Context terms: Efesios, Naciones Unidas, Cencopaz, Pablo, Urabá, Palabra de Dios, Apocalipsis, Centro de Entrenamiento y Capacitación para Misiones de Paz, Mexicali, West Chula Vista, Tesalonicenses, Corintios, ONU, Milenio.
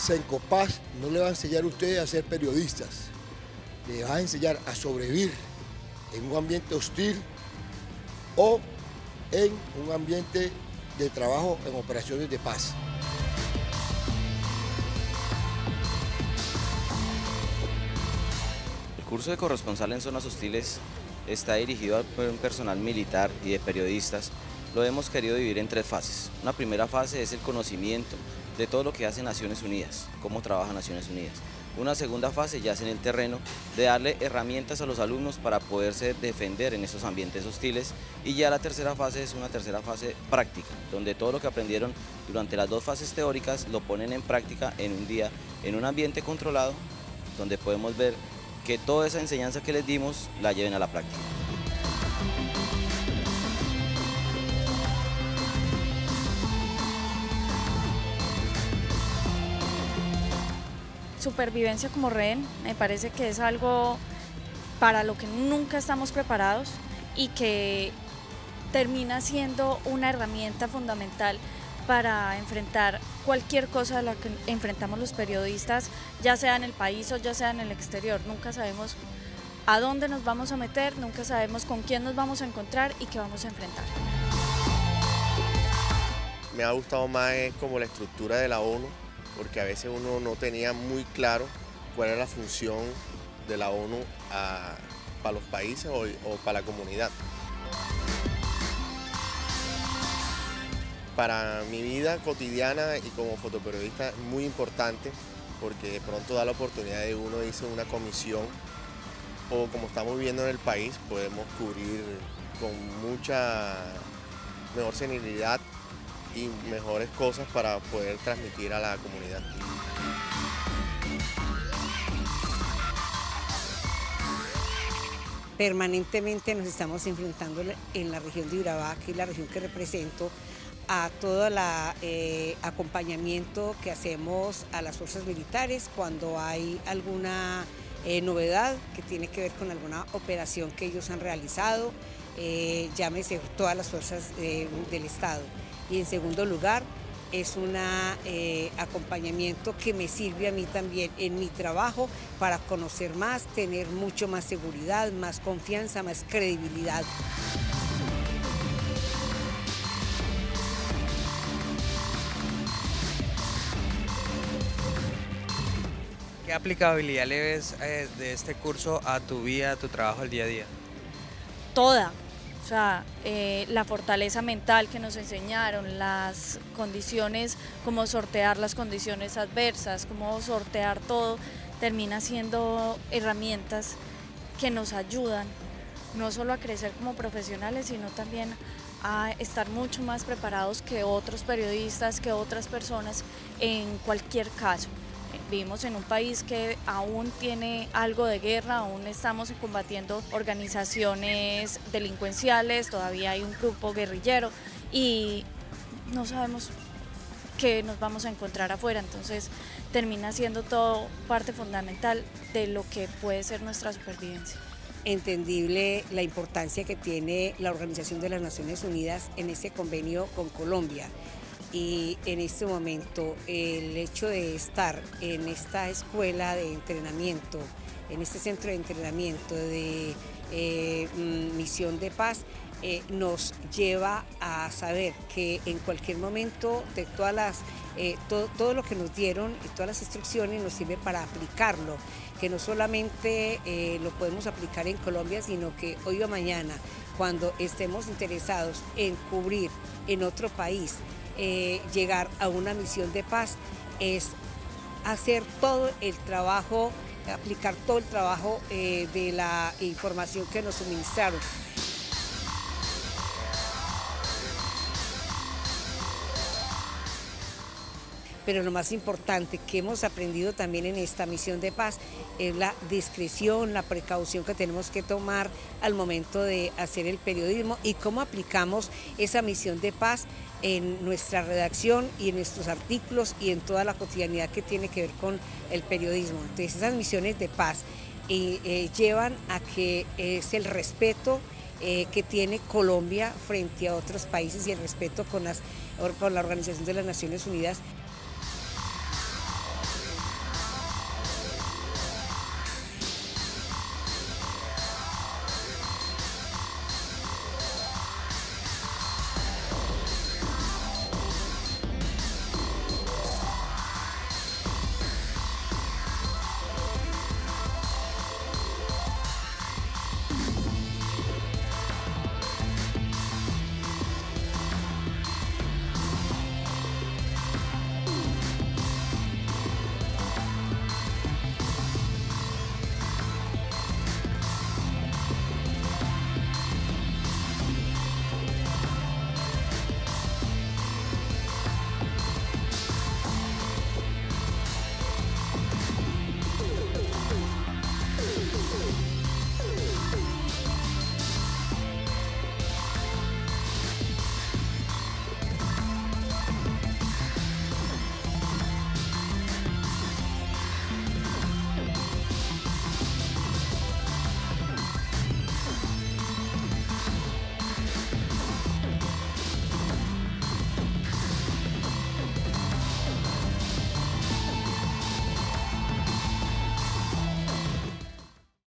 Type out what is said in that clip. Cencopaz no le va a enseñar a ustedes a ser periodistas, les va a enseñar a sobrevivir en un ambiente hostil o en un ambiente de trabajo en operaciones de paz. El curso de corresponsal en zonas hostiles está dirigido a un personal militar y de periodistas. Lo hemos querido dividir en tres fases. Una primera fase es el conocimiento de todo lo que hace Naciones Unidas, cómo trabaja Naciones Unidas. Una segunda fase ya es en el terreno, de darle herramientas a los alumnos para poderse defender en esos ambientes hostiles. Y ya la tercera fase es una tercera fase práctica, donde todo lo que aprendieron durante las dos fases teóricas lo ponen en práctica en un día, en un ambiente controlado, donde podemos ver que toda esa enseñanza que les dimos la lleven a la práctica. Supervivencia como rehén me parece que es algo para lo que nunca estamos preparados y que termina siendo una herramienta fundamental para enfrentar cualquier cosa a la que enfrentamos los periodistas, ya sea en el país o ya sea en el exterior. Nunca sabemos a dónde nos vamos a meter, nunca sabemos con quién nos vamos a encontrar y qué vamos a enfrentar. Me ha gustado más como la estructura de la ONU, porque a veces uno no tenía muy claro cuál era la función de la ONU para los países o para la comunidad. Para mi vida cotidiana y como fotoperiodista es muy importante, porque de pronto da la oportunidad de uno irse a una comisión, o como estamos viviendo en el país, podemos cubrir con mucha mejor sensibilidad y mejores cosas para poder transmitir a la comunidad. Permanentemente nos estamos enfrentando en la región de Urabá, que es la región que represento, a todo el acompañamiento que hacemos a las fuerzas militares cuando hay alguna novedad que tiene que ver con alguna operación que ellos han realizado, llámese todas las fuerzas del Estado. Y en segundo lugar, es un acompañamiento que me sirve a mí también en mi trabajo para conocer más, tener mucho más seguridad, más confianza, más credibilidad. ¿Qué aplicabilidad le ves de este curso a tu vida, a tu trabajo, al día a día? Toda. O sea, la fortaleza mental que nos enseñaron, las condiciones, cómo sortear las condiciones adversas, cómo sortear todo, termina siendo herramientas que nos ayudan no solo a crecer como profesionales, sino también a estar mucho más preparados que otros periodistas, que otras personas en cualquier caso. Vivimos en un país que aún tiene algo de guerra, aún estamos combatiendo organizaciones delincuenciales, todavía hay un grupo guerrillero y no sabemos qué nos vamos a encontrar afuera, entonces termina siendo todo parte fundamental de lo que puede ser nuestra supervivencia. Entendible la importancia que tiene la Organización de las Naciones Unidas en ese convenio con Colombia. Y en este momento el hecho de estar en esta escuela de entrenamiento, en este centro de entrenamiento de misión de paz, nos lleva a saber que en cualquier momento de todas las, todo lo que nos dieron y todas las instrucciones nos sirve para aplicarlo, que no solamente lo podemos aplicar en Colombia, sino que hoy o mañana, cuando estemos interesados en cubrir en otro país, llegar a una misión de paz es hacer todo el trabajo, aplicar todo el trabajo de la información que nos suministraron. Pero lo más importante que hemos aprendido también en esta misión de paz es la discreción, la precaución que tenemos que tomar al momento de hacer el periodismo y cómo aplicamos esa misión de paz en nuestra redacción y en nuestros artículos y en toda la cotidianidad que tiene que ver con el periodismo. Entonces esas misiones de paz llevan a que es el respeto que tiene Colombia frente a otros países y el respeto con la Organización de las Naciones Unidas.